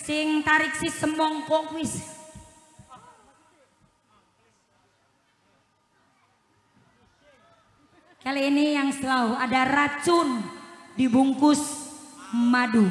Sing tarik si semongko wis. Kali ini yang selalu ada racun dibungkus madu.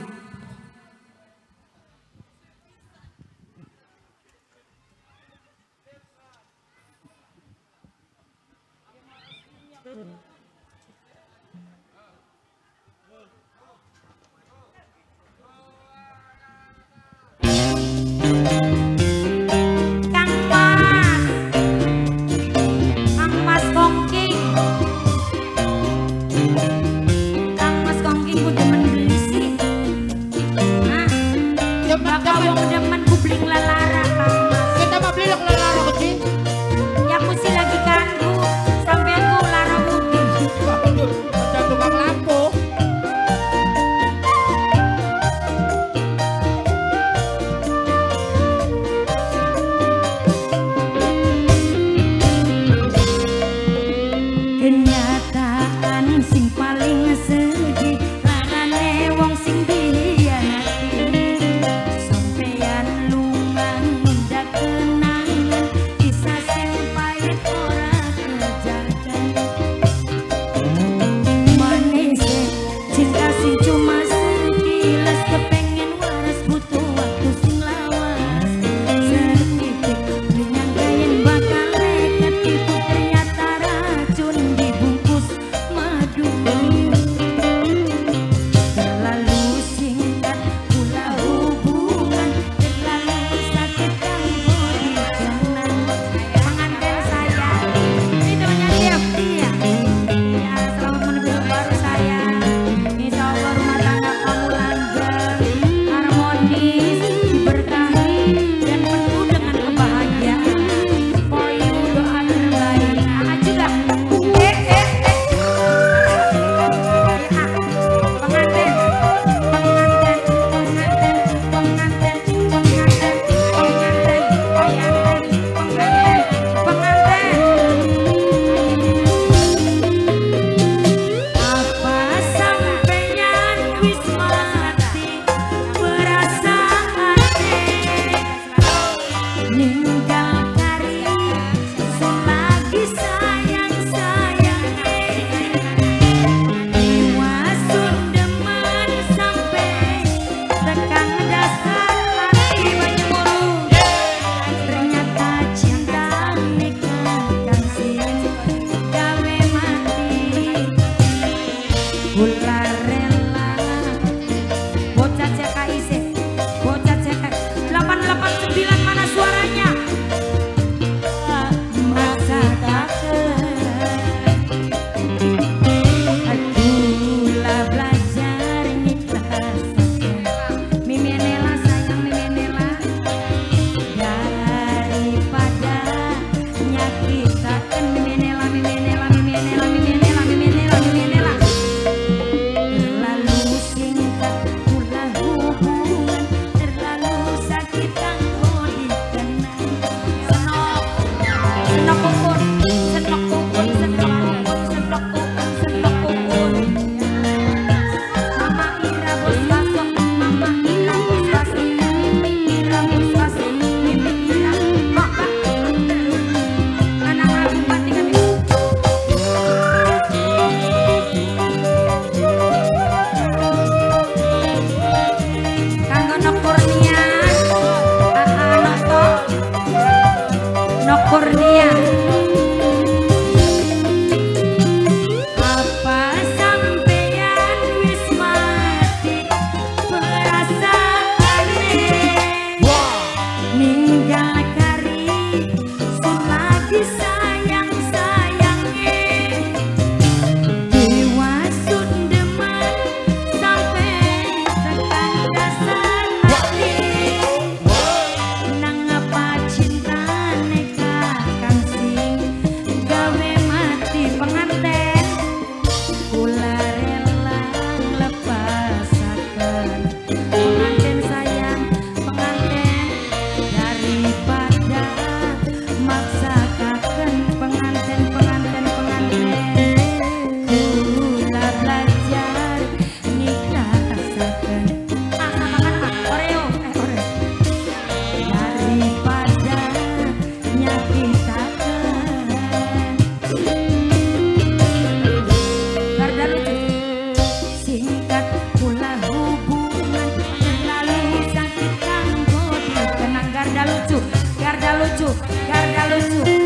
lucu, garda lucu.